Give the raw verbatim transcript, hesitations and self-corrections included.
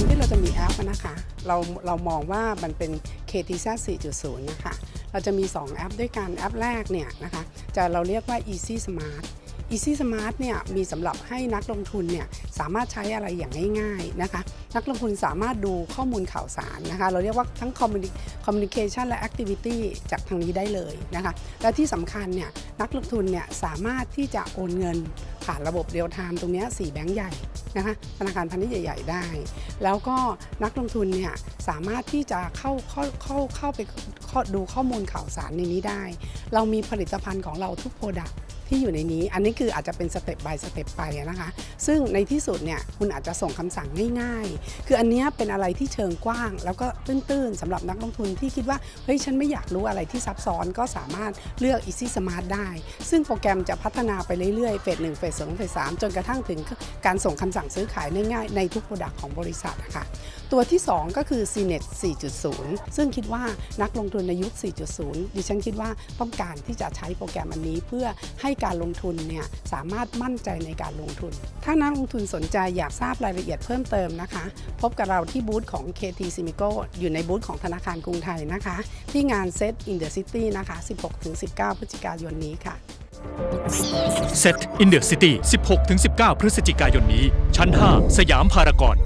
การที่เราจะมีแอปนะคะเราเรามองว่ามันเป็น เค ที ซี สี่จุดศูนย์ นะคะเราจะมีสองแอปด้วยกันแอปแรกเนี่ยนะคะจะเราเรียกว่า eZySmart eZySmart เนี่ยมีสำหรับให้นักลงทุนเนี่ยสามารถใช้อะไรอย่างง่ายๆนะคะนักลงทุนสามารถดูข้อมูลข่าวสารนะคะเราเรียกว่าทั้ง communication และ activity จากทางนี้ได้เลยนะคะและที่สำคัญเนี่ยนักลงทุนเนี่ยสามารถที่จะโอนเงินผ่านระบบเรียลไทม์ตรงนี้สี่แบงก์ใหญ่นะคะธนาคารพาณิชย์ใหญ่ๆได้แล้วก็นักลงทุนเนี่ยสามารถที่จะเข้าเข้าเข้าเข้าไปดูข้อมูลข่าวสารในนี้ได้เรามีผลิตภัณฑ์ของเราทุก productที่อยู่ในนี้อันนี้คืออาจจะเป็นสเต็ป by สเต็ปไปนะคะซึ่งในที่สุดเนี่ยคุณอาจจะส่งคำสั่งง่ายๆคืออันนี้เป็นอะไรที่เชิงกว้างแล้วก็ตื้นๆสำหรับนักลงทุนที่คิดว่าเฮ้ยฉันไม่อยากรู้อะไรที่ซับซ้อนก็สามารถเลือก eZySmart ได้ซึ่งโปรแกรมจะพัฒนาไปเรื่อยๆเฟสหนึ่งเฟสสองเฟสสามจนกระทั่งถึงการส่งคำสั่งซื้อขายง่ายๆในทุก product ของบริษัทนะคะตัวที่สองก็คือ ซี เน็ต สี่จุดศูนย์ ซึ่งคิดว่านักลงทุนในยุค สี่จุดศูนย์ ดิฉันคิดว่าต้องการที่จะใช้โปรแกรมอันนี้เพื่อให้การลงทุนเนี่ยสามารถมั่นใจในการลงทุนถ้านักลงทุนสนใจอยากทราบรายละเอียดเพิ่มเติมนะคะพบกับเราที่บูธของ เค ที Simico อยู่ในบูธของธนาคารกรุงไทยนะคะที่งาน เซ็ต in the City นะคะ สิบหกถึงสิบเก้า พฤศจิกายนนี้ค่ะ เซ็ต in the City สิบหกถึงสิบเก้า พฤศจิกายนนี้ชั้นห้าสยามพารากอน